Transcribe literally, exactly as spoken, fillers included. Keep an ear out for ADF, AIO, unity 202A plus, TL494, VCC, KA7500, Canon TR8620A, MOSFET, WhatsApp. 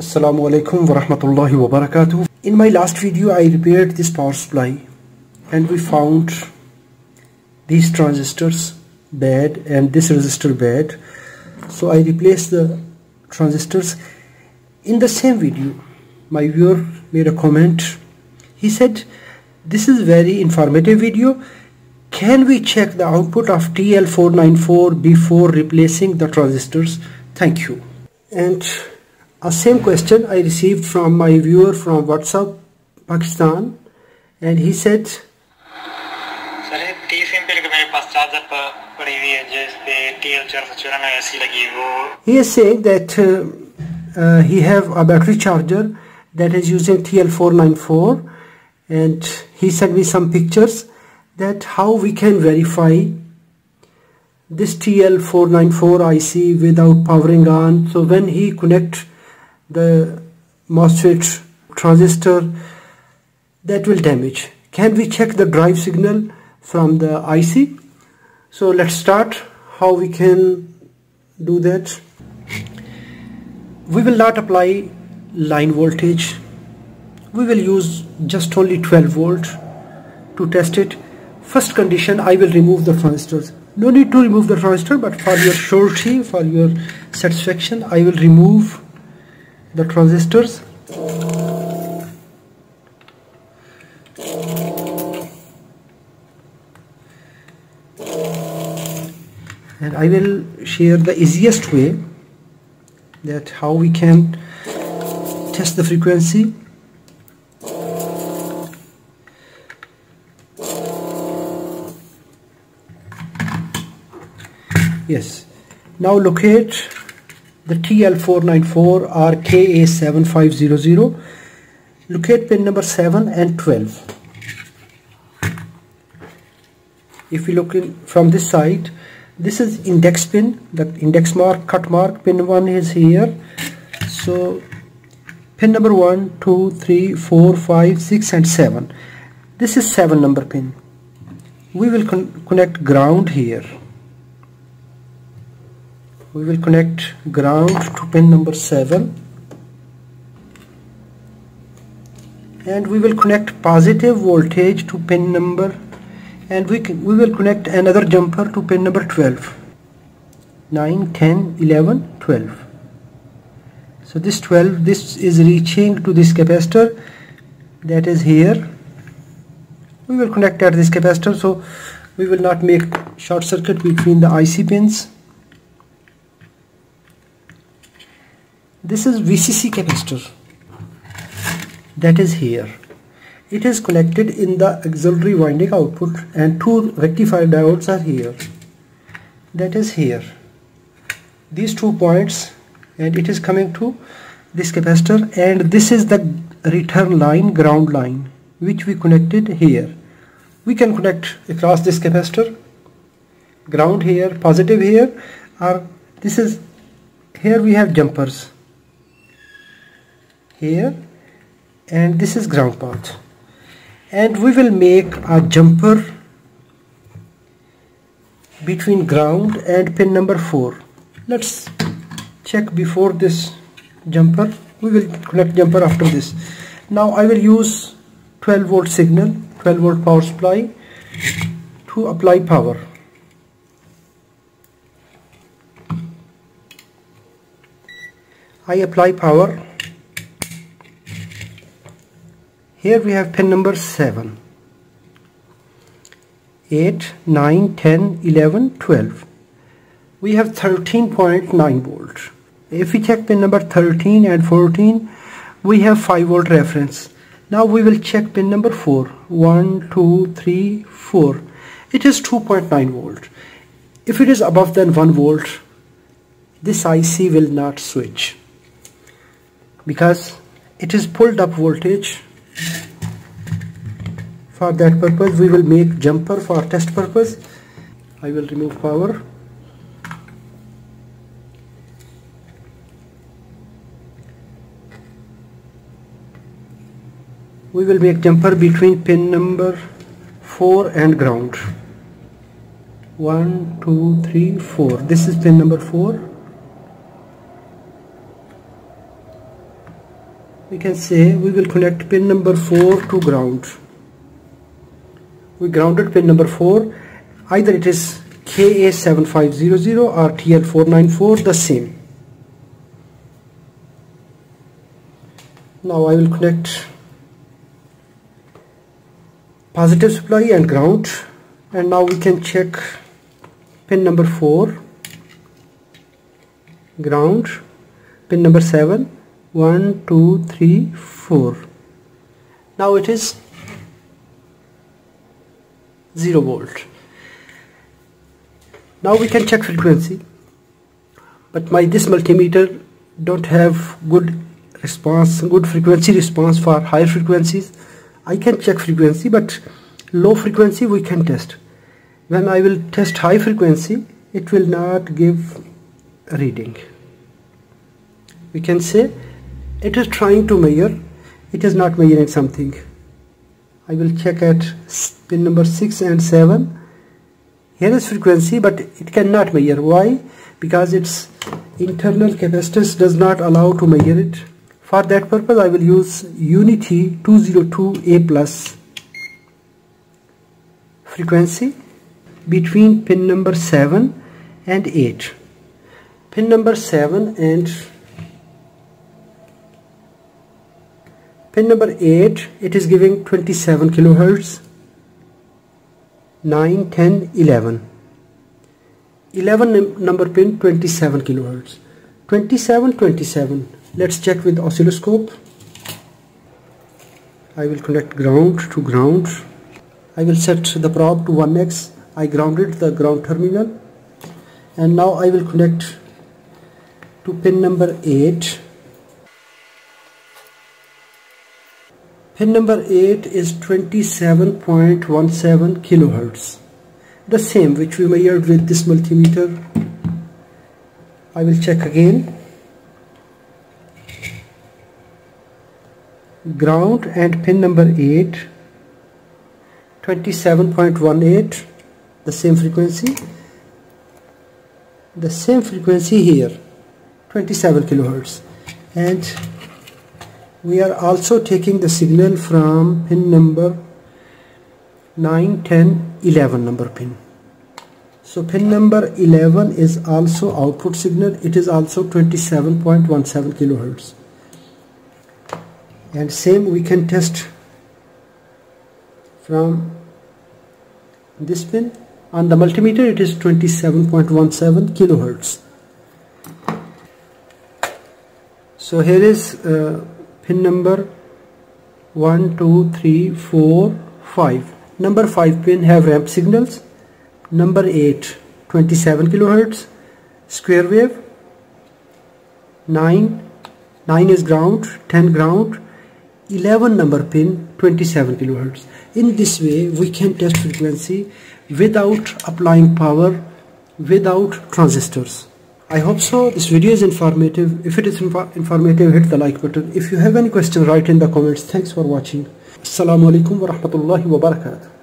Assalamu alaikum wa rahmatullahi wa barakatuh. In my last video I repaired this power supply and we found these transistors bad and this resistor bad, so I replaced the transistors. In the same video my viewer made a comment. He said, "This is very informative video. Can we check the output of T L four nine four before replacing the transistors? Thank you." And a same question I received from my viewer from WhatsApp, Pakistan, and he said, "Sir, he is saying that uh, uh, he have a battery charger that is using T L four nine four, and he sent me some pictures that how we can verify this T L four nine four I C without powering on. So when he connect the MOSFET transistor, that will damage. Can we check the drive signal from the I C? So let's start how we can do that. We will not apply line voltage. We will use just only twelve volt to test it. First condition, I will remove the transistors. No need to remove the transistor, but for your surety, for your satisfaction, I will remove the transistors. And I will share the easiest way that how we can test the frequency. Yes, now locate the T L four nine four or K A seven five zero zero. Locate pin number seven and twelve. If we look in from this side, this is index pin, the index mark, cut mark, pin one is here. So pin number one, two, three, four, five, six and seven. This is seven number pin. We will con connect ground here. We will connect ground to pin number seven. And we will connect positive voltage to pin number, and we can, we will connect another jumper to pin number twelve. nine, ten, eleven, twelve. So this twelve, this is reaching to this capacitor that is here. We will connect at this capacitor, so we will not make short circuit between the I C pins. This is V C C capacitor that is here. It is connected in the auxiliary winding output, and two rectifier diodes are here, that is here, these two points, and it is coming to this capacitor, and this is the return line, ground line, which we connected here. We can connect across this capacitor, ground here, positive here, or this is here we have jumpers here, and this is ground path, and we will make a jumper between ground and pin number four. Let's check before this jumper. We will connect jumper after this. Now I will use twelve volt signal, twelve volt power supply to apply power. I apply power. Here we have pin number seven, eight, nine, ten, eleven, twelve. We have thirteen point nine volt. If we check pin number thirteen and fourteen, we have five volt reference. Now we will check pin number four. one, two, three, four. It is two point nine volt. If it is above than one volt, this I C will not switch because it is pulled up voltage. For that purpose we will make jumper for test purpose. I will remove power. We will make jumper between pin number four and ground. one, two, three, four. This is pin number four. we can say we will connect pin number four to ground. We grounded pin number four, either it is K A seven five zero zero or T L four nine four, the same. Now I will connect positive supply and ground, and now we can check pin number four, ground, pin number seven, one, two, three, four. Now it is zero volt. Now we can check frequency, but my this multimeter don't have good response, good frequency response for higher frequencies. I can check frequency, but low frequency we can test. When I will test high frequency, it will not give a reading. We can say it is trying to measure, it is not measuring something. I will check at pin number six and seven. Here is frequency, but it cannot measure. Why? Because its internal capacitance does not allow to measure it. For that purpose, I will use Unity two oh two A plus. Frequency between pin number seven and eight. Pin number seven and pin number eight, it is giving twenty-seven kilohertz. nine, ten, eleven, eleven number pin, twenty-seven kilohertz, twenty-seven, twenty-seven. Let's check with oscilloscope. I will connect ground to ground. I will set the probe to one x. I grounded the ground terminal, and now I will connect to pin number eight. Pin number eight is twenty-seven point one seven kilohertz, the same which we measured with this multimeter. I will check again. Ground and pin number eight, twenty-seven point one eight, the same frequency. The same frequency here, twenty-seven kilohertz, and we are also taking the signal from pin number nine, ten, eleven number pin. So pin number eleven is also output signal. It is also twenty-seven point one seven kilohertz. And same we can test from this pin. On the multimeter it is twenty-seven point one seven kilohertz. So here is uh, pin number one, two, three, four, five. Number five pin have ramp signals. Number eight, twenty-seven kilohertz, square wave. Nine, nine is ground, ten ground, eleven number pin, twenty-seven kilohertz. In this way we can test frequency without applying power, without transistors. I hope so. This video is informative. If it is inf- informative, hit the like button. If you have any question, write in the comments. Thanks for watching. Assalamu alaikum wa rahmatullahi wa barakatuh.